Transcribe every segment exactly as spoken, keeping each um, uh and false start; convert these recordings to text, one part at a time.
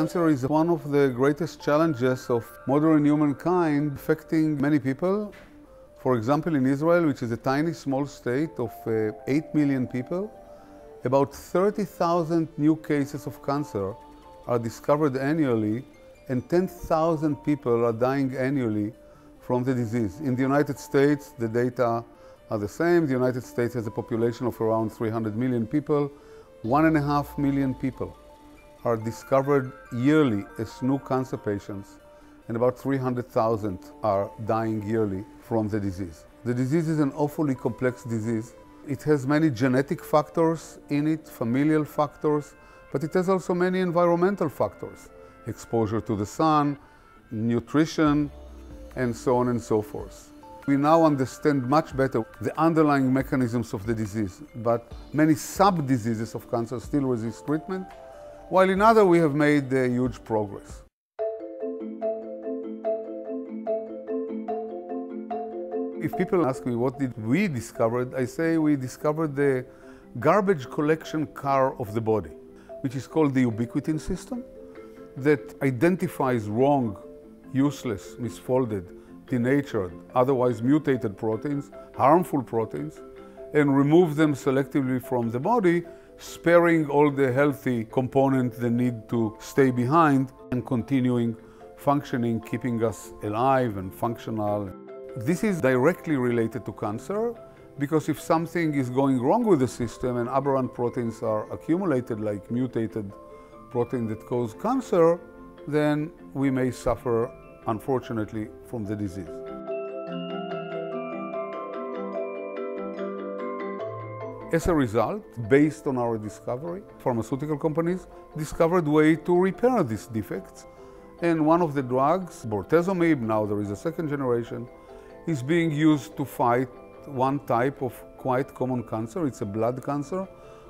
Cancer is one of the greatest challenges of modern humankind, affecting many people. For example, in Israel, which is a tiny, small state of uh, eight million people, about thirty thousand new cases of cancer are discovered annually, and ten thousand people are dying annually from the disease. In the United States, the data are the same. The United States has a population of around three hundred million people. One and a half million people are discovered yearly as new cancer patients, and about three hundred thousand are dying yearly from the disease. The disease is an awfully complex disease. It has many genetic factors in it, familial factors, but it has also many environmental factors, exposure to the sun, nutrition, and so on and so forth. We now understand much better the underlying mechanisms of the disease, but many sub-diseases of cancer still resist treatment, while in others we have made uh, huge progress. If people ask me what did we discover, I say we discovered the garbage collection car of the body, which is called the ubiquitin system, that identifies wrong, useless, misfolded, denatured, otherwise mutated proteins, harmful proteins, and removes them selectively from the body, sparing all the healthy components that need to stay behind and continuing functioning, keeping us alive and functional. This is directly related to cancer, because if something is going wrong with the system and aberrant proteins are accumulated, like mutated proteins that cause cancer, then we may suffer, unfortunately, from the disease. As a result, based on our discovery, pharmaceutical companies discovered ways to repair these defects. And one of the drugs, bortezomib, now there is a second generation, is being used to fight one type of quite common cancer. It's a blood cancer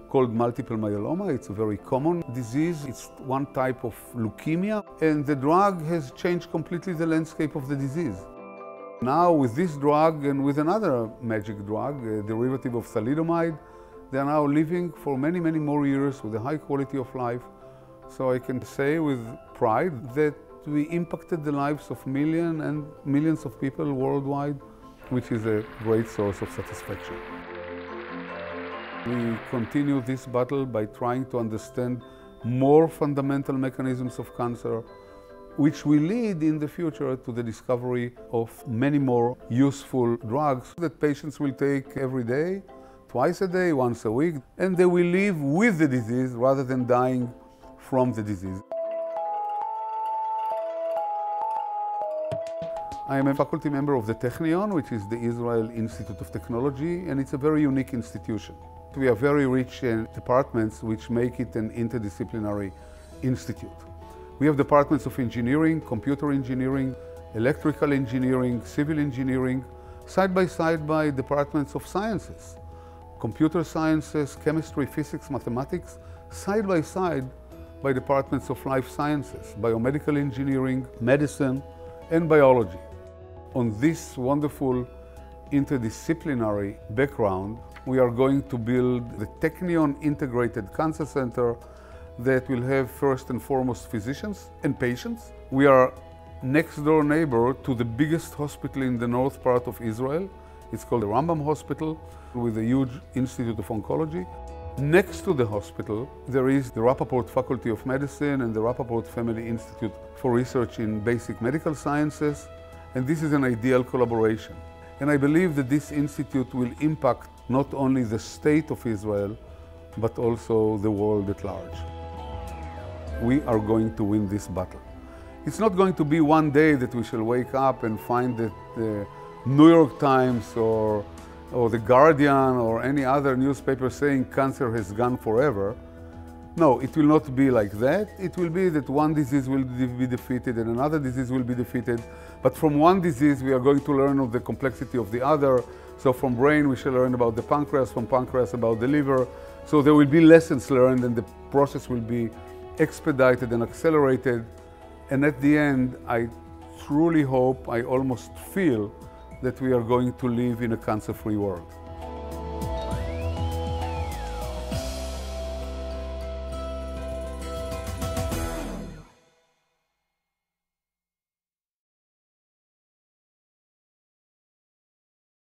called multiple myeloma. It's a very common disease. It's one type of leukemia, and the drug has changed completely the landscape of the disease. Now with this drug and with another magic drug, a derivative of thalidomide, they are now living for many, many more years with a high quality of life. So I can say with pride that we impacted the lives of millions and millions of people worldwide, which is a great source of satisfaction. We continue this battle by trying to understand more fundamental mechanisms of cancer, which will lead in the future to the discovery of many more useful drugs that patients will take every day, twice a day, once a week, and they will live with the disease rather than dying from the disease. I am a faculty member of the Technion, which is the Israel Institute of Technology, and it's a very unique institution. We are very rich in departments which make it an interdisciplinary institute. We have departments of engineering, computer engineering, electrical engineering, civil engineering, side by side by departments of sciences, computer sciences, chemistry, physics, mathematics, side by side by departments of life sciences, biomedical engineering, medicine, and biology. On this wonderful interdisciplinary background, we are going to build the Technion Integrated Cancer Center that will have first and foremost physicians and patients. We are next door neighbor to the biggest hospital in the north part of Israel. It's called the Rambam Hospital, with a huge Institute of Oncology. Next to the hospital, there is the Rappaport Faculty of Medicine and the Rappaport Family Institute for Research in Basic Medical Sciences, and this is an ideal collaboration. And I believe that this institute will impact not only the state of Israel, but also the world at large. We are going to win this battle. It's not going to be one day that we shall wake up and find that the New York Times or or The Guardian or any other newspaper saying cancer has gone forever. No, it will not be like that. It will be that one disease will be defeated and another disease will be defeated. But from one disease, we are going to learn of the complexity of the other. So from brain, we shall learn about the pancreas, from pancreas about the liver. So there will be lessons learned, and the process will be expedited and accelerated. And at the end, I truly hope, I almost feel, that we are going to live in a cancer-free world.